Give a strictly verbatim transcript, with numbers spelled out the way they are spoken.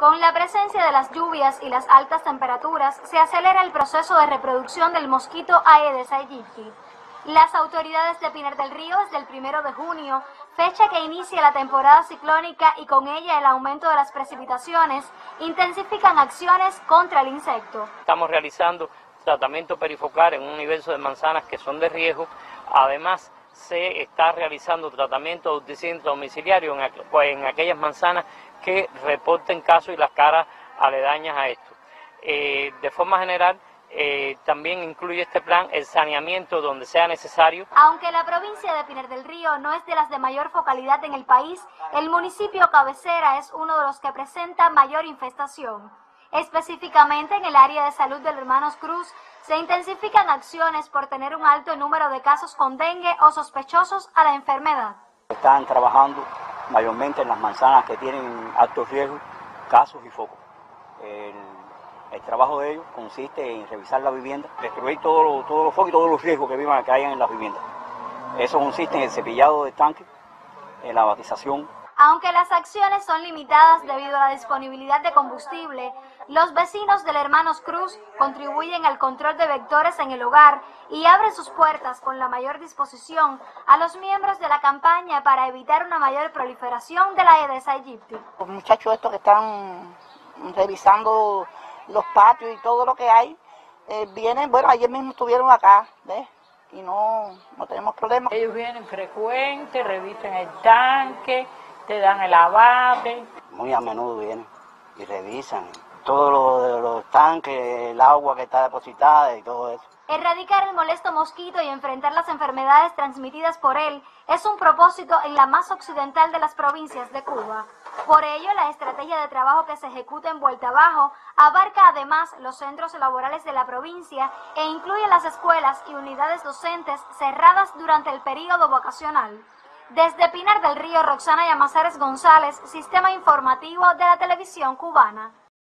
Con la presencia de las lluvias y las altas temperaturas, se acelera el proceso de reproducción del mosquito Aedes aegypti. Las autoridades de Pinar del Río, desde el primero de junio, fecha que inicia la temporada ciclónica y con ella el aumento de las precipitaciones, intensifican acciones contra el insecto. Estamos realizando tratamiento perifocal en un universo de manzanas que son de riesgo. Además, se está realizando tratamiento de auticida domiciliario en, aqu en aquellas manzanas que reporten casos y las caras aledañas a esto. Eh, de forma general, eh, también incluye este plan el saneamiento donde sea necesario. Aunque la provincia de Pinar del Río no es de las de mayor focalidad en el país, el municipio Cabecera es uno de los que presenta mayor infestación. Específicamente en el área de salud del Hermanos Cruz, se intensifican acciones por tener un alto número de casos con dengue o sospechosos a la enfermedad. Están trabajando mayormente en las manzanas que tienen altos riesgos, casos y focos. El, el trabajo de ellos consiste en revisar la vivienda, destruir todos los todo lo focos y todos los riesgos que vivan que hayan en las viviendas. Eso consiste en el cepillado de tanque, en la batización. Aunque las acciones son limitadas debido a la disponibilidad de combustible, los vecinos del Hermanos Cruz contribuyen al control de vectores en el hogar y abren sus puertas con la mayor disposición a los miembros de la campaña para evitar una mayor proliferación de la Aedes aegypti. Los muchachos estos que están revisando los patios y todo lo que hay, eh, vienen, bueno, ayer mismo estuvieron acá, ¿ves? Y no, no tenemos problemas. Ellos vienen frecuentes, revisan el tanque, te dan el abate. Muy a menudo vienen y revisan todos los, los tanques, el agua que está depositada y todo eso. Erradicar el molesto mosquito y enfrentar las enfermedades transmitidas por él es un propósito en la más occidental de las provincias de Cuba. Por ello, la estrategia de trabajo que se ejecuta en Vuelta Abajo abarca además los centros laborales de la provincia e incluye las escuelas y unidades docentes cerradas durante el período vacacional. Desde Pinar del Río, Roxana Yamazares González, Sistema Informativo de la Televisión Cubana.